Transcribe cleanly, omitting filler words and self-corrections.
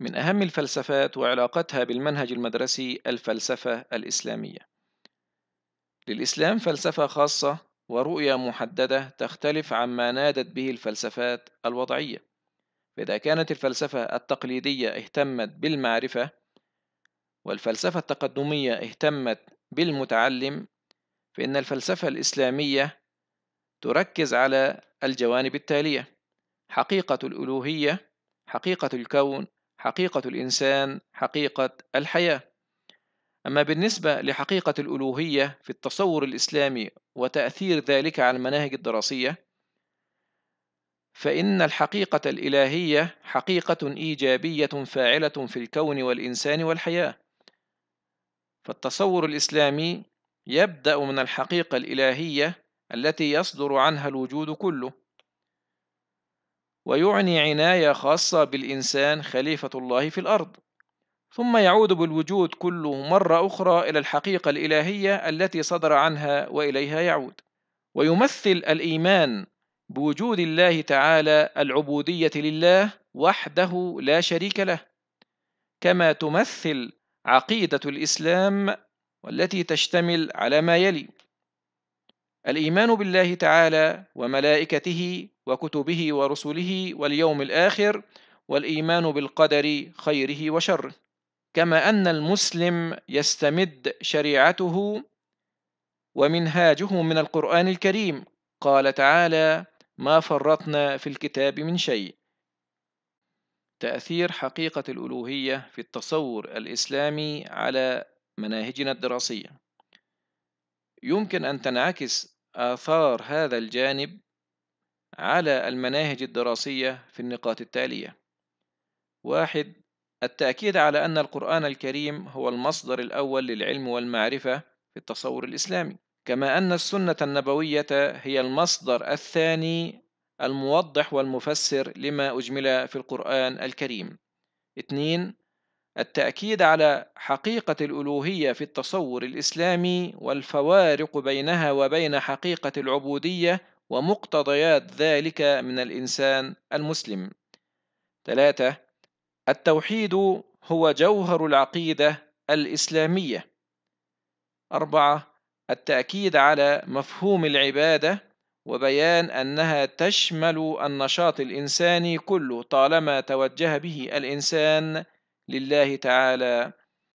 من أهم الفلسفات وعلاقتها بالمنهج المدرسي الفلسفة الإسلامية. للإسلام فلسفة خاصة ورؤية محددة تختلف عما نادت به الفلسفات الوضعية. فإذا كانت الفلسفة التقليدية اهتمت بالمعرفة والفلسفة التقدمية اهتمت بالمتعلم، فإن الفلسفة الإسلامية تركز على الجوانب التالية: حقيقة الألوهية، حقيقة الكون، حقيقة الإنسان، حقيقة الحياة. أما بالنسبة لحقيقة الألوهية في التصور الإسلامي وتأثير ذلك على المناهج الدراسية، فإن الحقيقة الإلهية حقيقة إيجابية فاعلة في الكون والإنسان والحياة. فالتصور الإسلامي يبدأ من الحقيقة الإلهية التي يصدر عنها الوجود كله، ويعني عناية خاصة بالإنسان خليفة الله في الأرض، ثم يعود بالوجود كله مرة أخرى إلى الحقيقة الإلهية التي صدر عنها وإليها يعود. ويمثل الإيمان بوجود الله تعالى العبودية لله وحده لا شريك له، كما تمثل عقيدة الإسلام والتي تشتمل على ما يلي: الإيمان بالله تعالى وملائكته وكتبه ورسله واليوم الآخر، والإيمان بالقدر خيره وشره. كما أن المسلم يستمد شريعته ومنهاجه من القرآن الكريم، قال تعالى: ما فرطنا في الكتاب من شيء. تأثير حقيقة الألوهية في التصور الإسلامي على مناهجنا الدراسية. يمكن أن تنعكس آثار هذا الجانب على المناهج الدراسية في النقاط التالية: 1. التأكيد على أن القرآن الكريم هو المصدر الأول للعلم والمعرفة في التصور الإسلامي، كما أن السنة النبوية هي المصدر الثاني الموضح والمفسر لما أجمل في القرآن الكريم. 2. التأكيد على حقيقة الألوهية في التصور الإسلامي والفوارق بينها وبين حقيقة العبودية ومقتضيات ذلك من الإنسان المسلم. 3. التوحيد هو جوهر العقيدة الإسلامية. 4. التأكيد على مفهوم العبادة وبيان أنها تشمل النشاط الإنساني كله طالما توجه به الإنسان لله تعالى